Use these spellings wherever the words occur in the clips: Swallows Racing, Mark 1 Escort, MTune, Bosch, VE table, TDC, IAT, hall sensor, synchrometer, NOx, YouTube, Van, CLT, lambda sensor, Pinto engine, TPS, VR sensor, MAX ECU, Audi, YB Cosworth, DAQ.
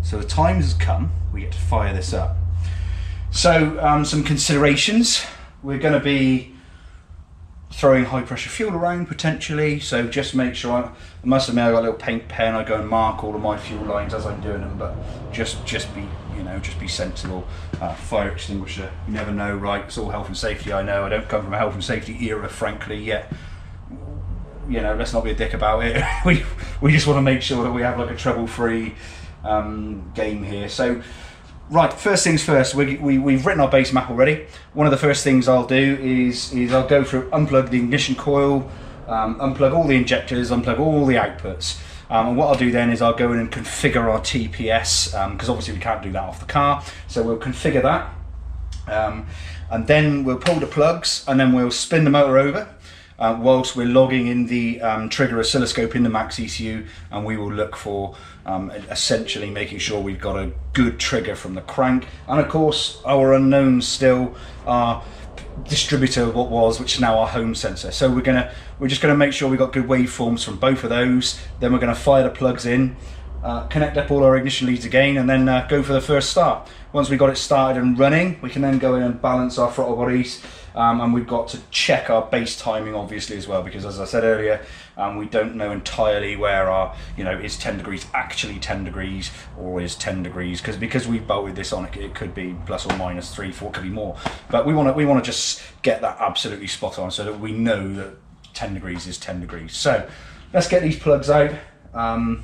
So the time has come, we get to fire this up. So some considerations. We're going to be throwing high pressure fuel around potentially, so just make sure, I must admit, I've got a little paint pen, I go and mark all of my fuel lines as I'm doing them, but just be, you know, just be sensible. Fire extinguisher, you never know, right? It's all health and safety, I know, I don't come from a health and safety era, frankly, yet, you know, let's not be a dick about it. we just want to make sure that we have like a trouble-free game here. So, right, first things first, we've written our base map already. One of the first things I'll do is I'll go through, unplug the ignition coil, unplug all the injectors, unplug all the outputs. And what I'll do then is I'll go in and configure our TPS, because obviously we can't do that off the car. So we'll configure that, and then we'll pull the plugs, and then we'll spin the motor over whilst we're logging in the trigger oscilloscope in the MAX ECU, and we will look for essentially making sure we've got a good trigger from the crank. And of course, our unknowns still are distributor of what was, which is now our home sensor. So we're just gonna make sure we've got good waveforms from both of those. Then we're gonna fire the plugs in, connect up all our ignition leads again, and then go for the first start. Once we got it started and running, we can then go in and balance our throttle bodies. And we've got to check our base timing, obviously, as well, because as I said earlier, we don't know entirely where our, you know, is 10 degrees actually 10 degrees or is 10 degrees, because we've bolted this on, it could be plus or minus 3, 4, could be more. But we want to just get that absolutely spot on so that we know that 10 degrees is 10 degrees. So let's get these plugs out, and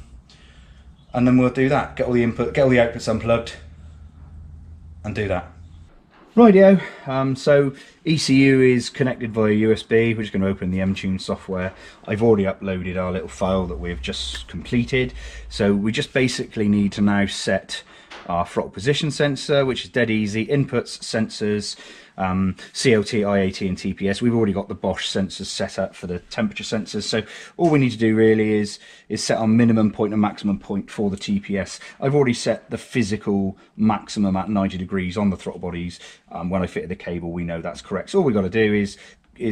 then we'll do that. Get all the input, get all the outputs unplugged, and do that. Rightio, so ECU is connected via USB. We're just going to open the MTune software. I've already uploaded our little file that we've just completed. So we just basically need to now set our throttle position sensor, which is dead easy. Inputs, sensors, CLT, IAT and TPS. We've already got the Bosch sensors set up for the temperature sensors. So all we need to do really is set our minimum point and maximum point for the TPS. I've already set the physical maximum at 90 degrees on the throttle bodies. When I fitted the cable, we know that's correct. So all we've got to do is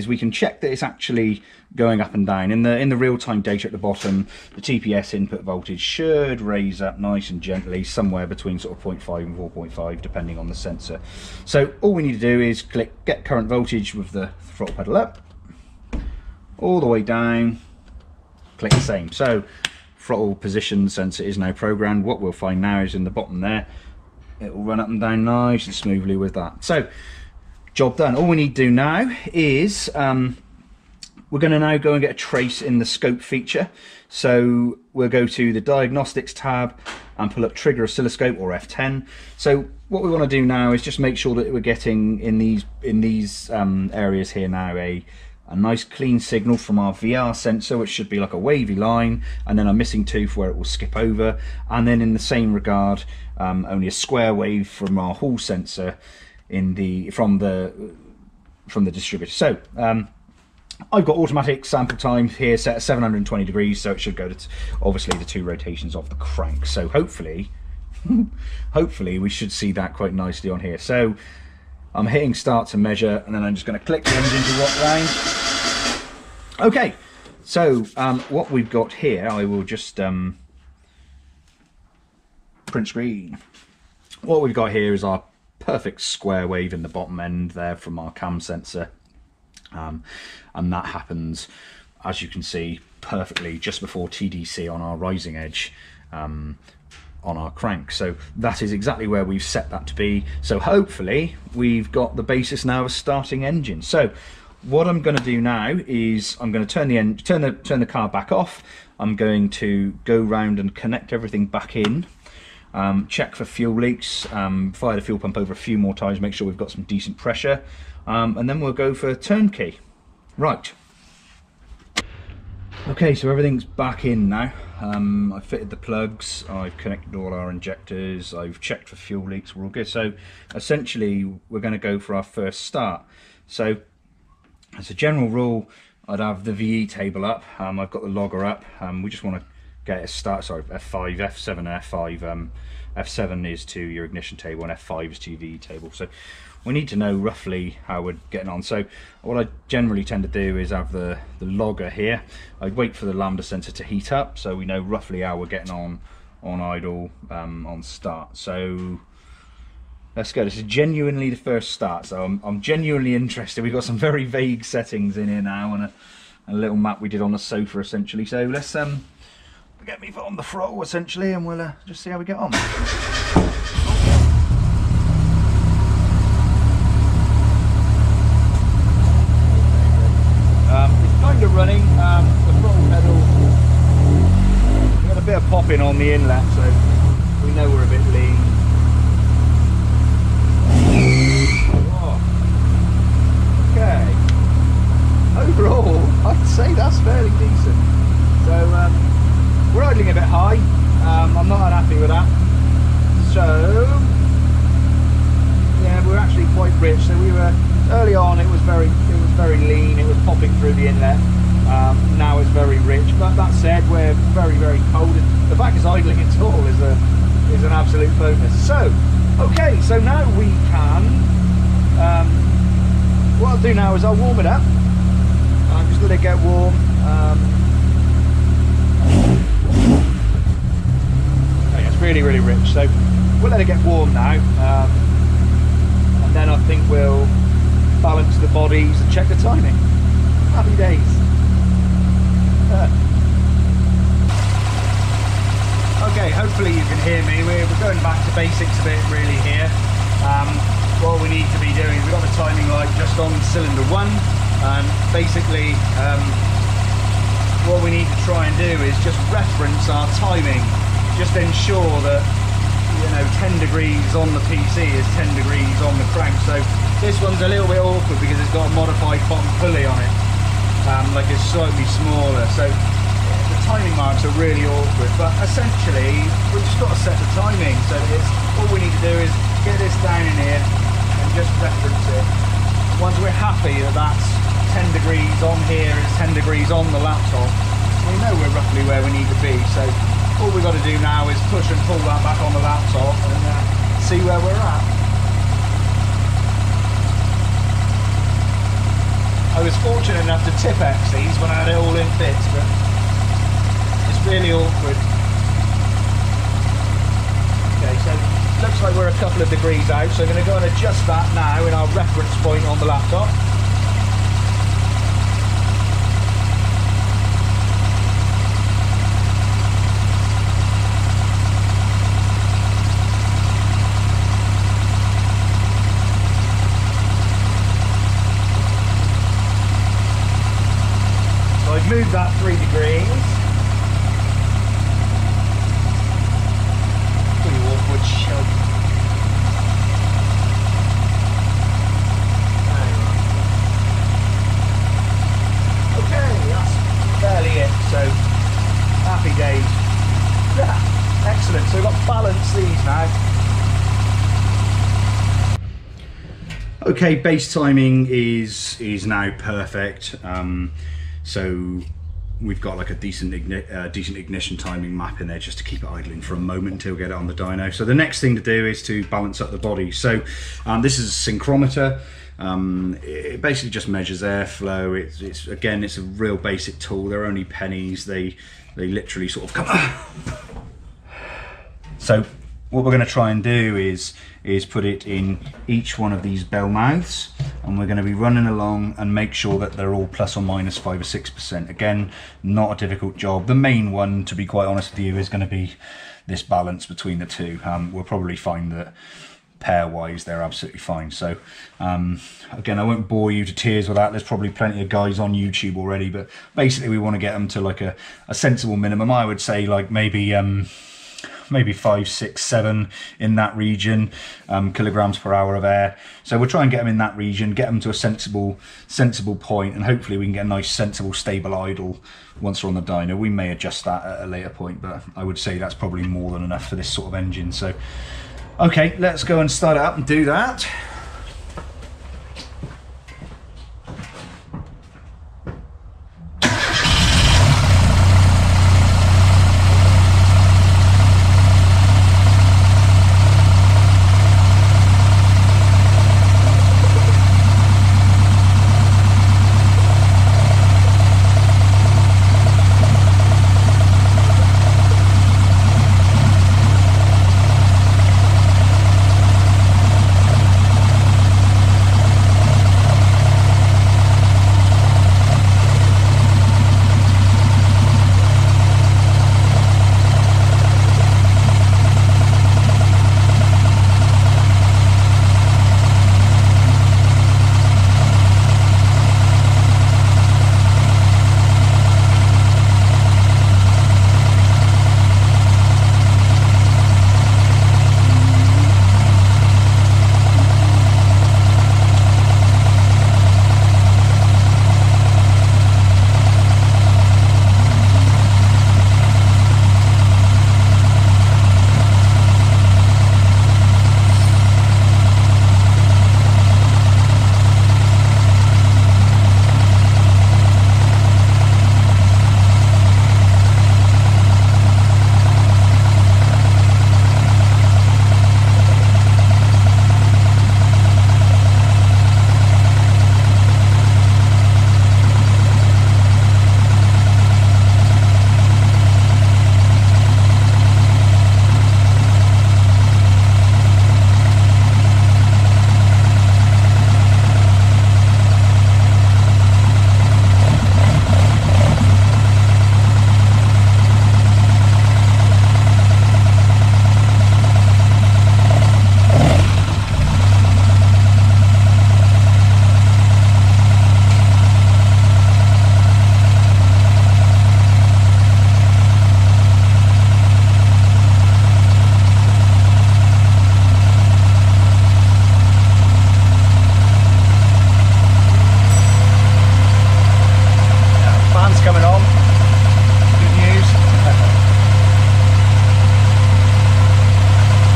we can check that it's actually going up and down. In the real-time data at the bottom, the TPS input voltage should raise up nice and gently somewhere between sort of 0.5 and 4.5 depending on the sensor. So all we need to do is click get current voltage with the throttle pedal up, all the way down, click the same. So throttle position sensor is now programmed. What we'll find now is in the bottom there, it will run up and down nice and smoothly with that. So job done. All we need to do now is we're going to now go and get a trace in the scope feature. So we'll go to the diagnostics tab and pull up trigger oscilloscope or F10. So what we want to do now is just make sure that we're getting in these areas here now a nice clean signal from our VR sensor, which should be like a wavy line, and then a missing tooth where it will skip over, and then in the same regard only a square wave from our hall sensor from the distributor. So I've got automatic sample time here set at 720 degrees, so it should go to obviously the 2 rotations of the crank. So hopefully we should see that quite nicely on here. So I'm hitting start to measure, and then I'm just going to click the engine to rock round. Okay, so what we've got here, I will just print screen. What we've got here is our perfect square wave in the bottom end there from our cam sensor, and that happens, as you can see, perfectly just before TDC on our rising edge on our crank. So that is exactly where we've set that to be. So hopefully we've got the basis now of starting engine. So what I'm going to do now is I'm going to turn the car back off. I'm going to go round and connect everything back in. Check for fuel leaks, fire the fuel pump over a few more times, make sure we've got some decent pressure, and then we'll go for turnkey. Right. Okay, so everything's back in now. I've fitted the plugs, I've connected all our injectors, I've checked for fuel leaks, we're all good. So essentially we're going to go for our first start. So as a general rule, I'd have the VE table up, I've got the logger up, we just want to get a start, sorry, F5, F7, F5, F7 is to your ignition table and F5 is to your VE table. So we need to know roughly how we're getting on. So what I generally tend to do is have the logger here. I'd wait for the lambda sensor to heat up so we know roughly how we're getting on idle, on start. So let's go. This is genuinely the first start, so I'm genuinely interested. We've got some very vague settings in here now, and a little map we did on the sofa essentially. So let's get me on the throttle essentially, and we'll just see how we get on. It's kind of running. The throttle pedal, we've got a bit of popping on the inlet, so we know we're a bit lean. Oh. Okay. Overall, I'd say that's fairly decent. So we're idling a bit high. I'm not unhappy with that. So yeah, we're actually quite rich. So we were early on. It was very lean. It was popping through the inlet. Now it's very rich. But that said, we're very cold. The fact it's idling at all is an absolute bonus. So okay, so now we can. What I'll do now is I'll warm it up. I'm just let it get warm. Okay, it's really rich, so we'll let it get warm now, and then I think we'll balance the bodies and check the timing. Happy days. Okay, hopefully you can hear me. We're going back to basics a bit really here. What we need to be doing is we've got the timing light just on cylinder 1, and basically what we need to try and do is just reference our timing, just ensure that, you know, 10 degrees on the PC is 10 degrees on the crank. So this one's a little bit awkward because it's got a modified bottom pulley on it, like it's slightly smaller, so the timing marks are really awkward. But essentially we've just got to set the timing, so it's all we need to do is get this down in here and just reference it. Once we're happy that that's 10 degrees on here is 10 degrees on the laptop, we know we're roughly where we need to be. So all we've got to do now is push and pull that back on the laptop and see where we're at. I was fortunate enough to tip X these when I had it all in fits, but it's really awkward. Okay, so it looks like we're a couple of degrees out, so I'm going to go and adjust that now in our reference point on the laptop. Move that 3 degrees. Pretty awkward shelf. Okay, that's barely it. So happy days. Yeah, excellent. So we've got to balance these now. Okay, base timing is now perfect. So we've got like a decent ignition timing map in there just to keep it idling for a moment until we get it on the dyno. So the next thing to do is to balance up the body. So this is a synchrometer. It basically just measures airflow. It's again, it's a real basic tool. They're only pennies. They literally sort of come up. So what we're going to try and do is put it in each one of these bell mouths, and we're going to be running along and make sure that they're all plus or minus 5 or 6%. Again, not a difficult job. The main one, to be quite honest with you, is going to be this balance between the two. We'll probably find that pairwise they're absolutely fine. So again, I won't bore you to tears with that. There's probably plenty of guys on YouTube already, but basically we want to get them to like a sensible minimum. I would say like maybe 5, 6, 7 in that region, kilograms per hour of air. So we'll try and get them in that region, get them to a sensible point, and hopefully we can get a nice sensible stable idle once we're on the dyno. We may adjust that at a later point, but I would say that's probably more than enough for this sort of engine. So okay, let's go and start it up and do that. sun's coming on. Good news.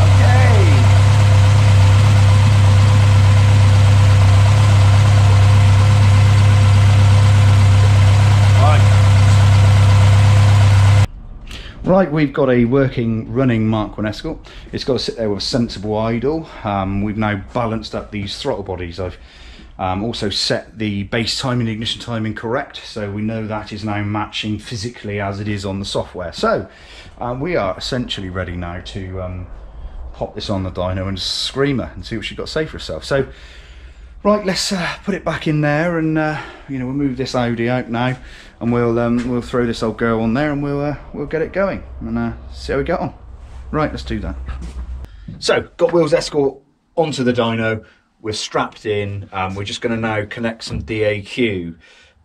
Okay. Right, we've got a working, running Mark 1 Escort. It's got to sit there with a sensible idle. We've now balanced up these throttle bodies. I've also set the base time and ignition timing correct, so we know that is now matching physically as it is on the software. So we are essentially ready now to pop this on the dyno and scream her and see what she's got to say for herself. So right, let's put it back in there, and you know, we'll move this Audi out now, and we'll throw this old girl on there, and we'll get it going and see how we get on. Right, let's do that. So got Will's Escort onto the dyno. We're strapped in. We're just going to now connect some DAQ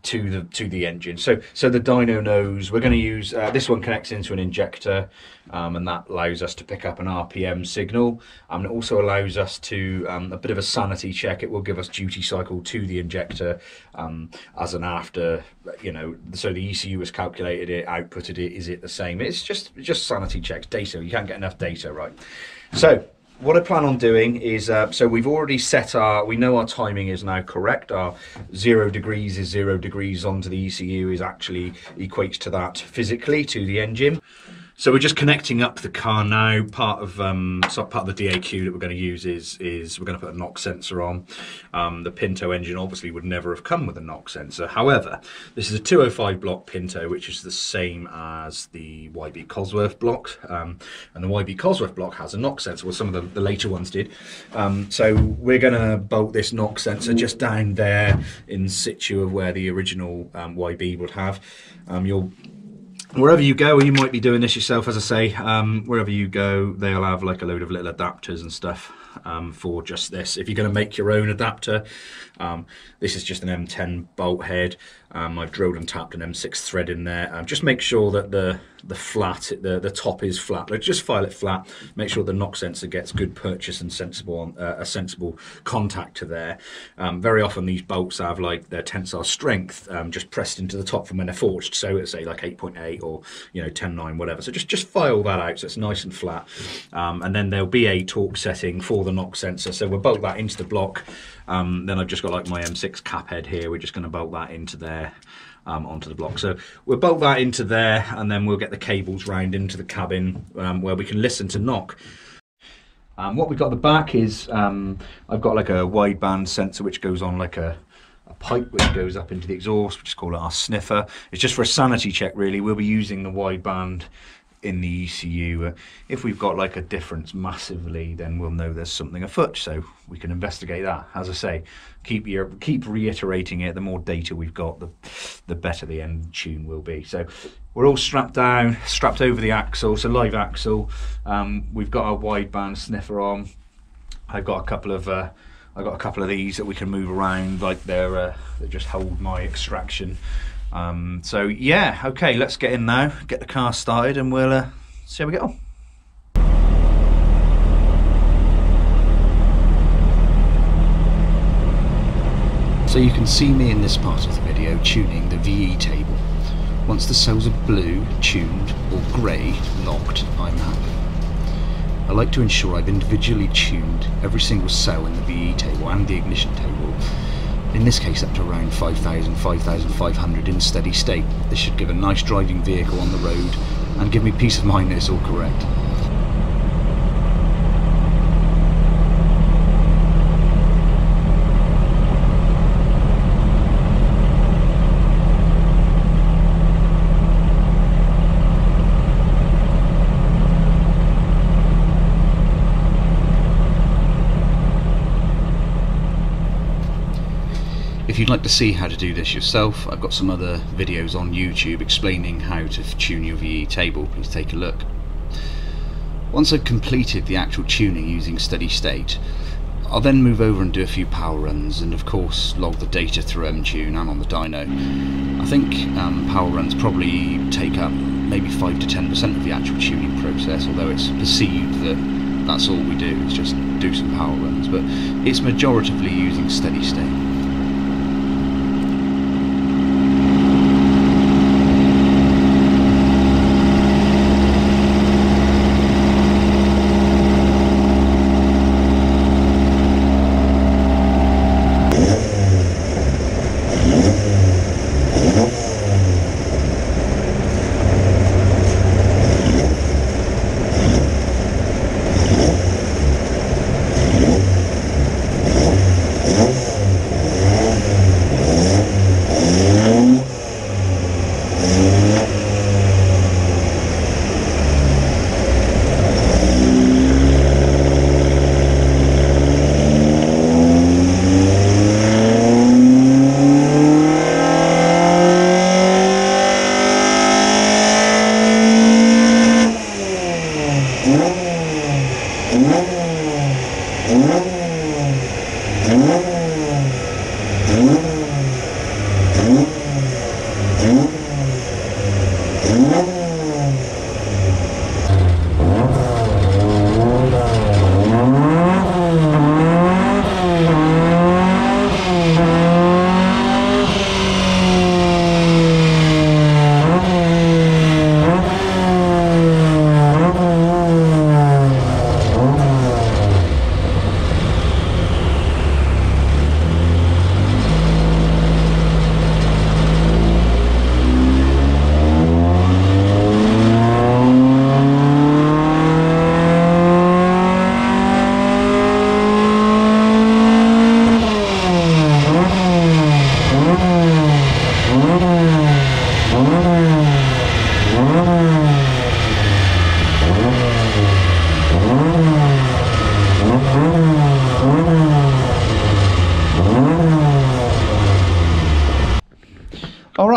to the engine. So the dyno knows we're going to use this one. Connects into an injector, and that allows us to pick up an RPM signal. It also allows us to a bit of a sanity check. It will give us duty cycle to the injector as an after, you know. So the ECU has calculated it, outputted it. Is it the same? It's just sanity checks. Data. You can't get enough data, right? So what I plan on doing is, so we've already set our, we know our timing is now correct. Our 0 degrees is 0 degrees onto the ECU is actually equates to that physically to the engine. So we're just connecting up the car now. Part of the DAQ that we're going to use is we're going to put a NOx sensor on. The Pinto engine obviously would never have come with a NOx sensor. However, this is a 205 block Pinto, which is the same as the YB Cosworth block, and the YB Cosworth block has a NOx sensor. Well, some of the later ones did. So we're going to bolt this NOx sensor just down there in situ of where the original YB would have. Wherever you go, or you might be doing this yourself, as I say, wherever you go, they'll have like a load of little adapters and stuff for just this. If you're going to make your own adapter, this is just an M10 bolt head. I've drilled and tapped an M6 thread in there. Just make sure that the top is flat. Like, just file it flat. Make sure the NOx sensor gets good purchase and sensible a sensible contact to there. Very often these bolts have like their tensile strength just pressed into the top from when they're forged. So it's say like 8.8 or, you know, 10.9, whatever. So just file that out so it's nice and flat. And then there'll be a torque setting for the NOx sensor. So we'll bolt that into the block. Then I've just got like my M6 cap head here. We're just going to bolt that into there. Onto the block. So we'll bolt that into there, and then we'll get the cables round into the cabin where we can listen to knock. What we've got at the back is I've got like a wideband sensor which goes on like a pipe which goes up into the exhaust. We just call it our sniffer. It's just for a sanity check, really. We'll be using the wideband in the ECU. If we've got like a difference massively, then we'll know there's something afoot, so we can investigate that. As I say, keep reiterating it. The more data we've got, the better the end tune will be. So we're all strapped down, strapped over the axle, so live axle. We've got our wideband sniffer on. I've got a couple of these that we can move around, like they just hold my extraction. So yeah, okay, let's get in now, get the car started, and we'll see how we get on. So you can see me in this part of the video tuning the VE table. Once the cells are blue, tuned, or grey, locked, I'm happy. I like to ensure I've individually tuned every single cell in the VE table and the ignition table. In this case, up to around 5,000, 5,500 in steady state. This should give a nice driving vehicle on the road and give me peace of mind that it's all correct. If you'd like to see how to do this yourself, I've got some other videos on YouTube explaining how to tune your VE table. Please take a look. Once I've completed the actual tuning using steady state, I'll then move over and do a few power runs, and of course log the data through MTune and on the dyno. I think power runs probably take up maybe 5 to 10% of the actual tuning process, although it's perceived that that's all we do, is just do some power runs, but it's majoritively using steady state.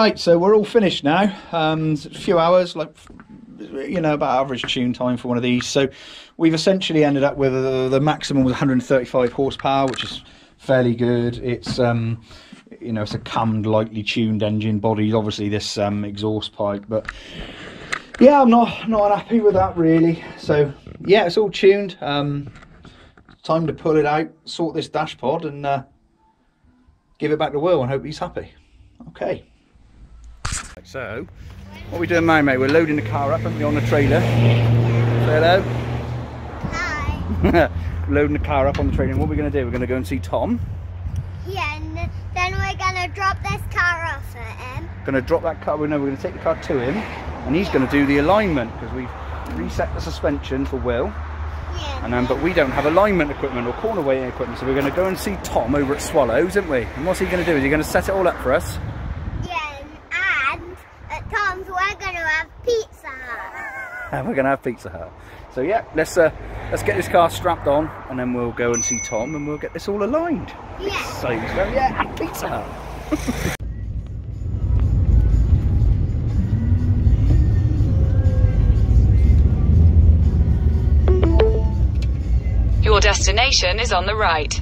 Right, so we're all finished now. A few hours, like, you know, about average tune time for one of these. So we've essentially ended up with the maximum was 135 horsepower, which is fairly good. It's you know, it's a cammed, lightly tuned engine body, obviously this exhaust pipe, but yeah, I'm not unhappy with that really. So yeah, it's all tuned. Time to pull it out, sort this dash pod, and give it back to Will and hope he's happy. Okay, so what are we doing now, mate? We're loading the car up, haven't we, on the trailer? Hello. Hi. Loading the car up on the trailer, and what we're going to do, we're going to go and see Tom. Yeah, and then we're going to drop this car off at him. Going to drop that car, we know we're going to take the car to him, and he's going to do the alignment, because we've reset the suspension for Will. Yeah. And but we don't have alignment equipment or corner weighting equipment, so we're going to go and see Tom over at Swallows, aren't we? And what's he going to do? Is he going to set it all up for us? Yeah, and at Tom's we're going to have Pizza Hut. And we're going to have Pizza Hut. So yeah, let's get this car strapped on, and then we'll go and see Tom, and we'll get this all aligned. Yeah. So yeah, and Pizza Hut. Your destination is on the right.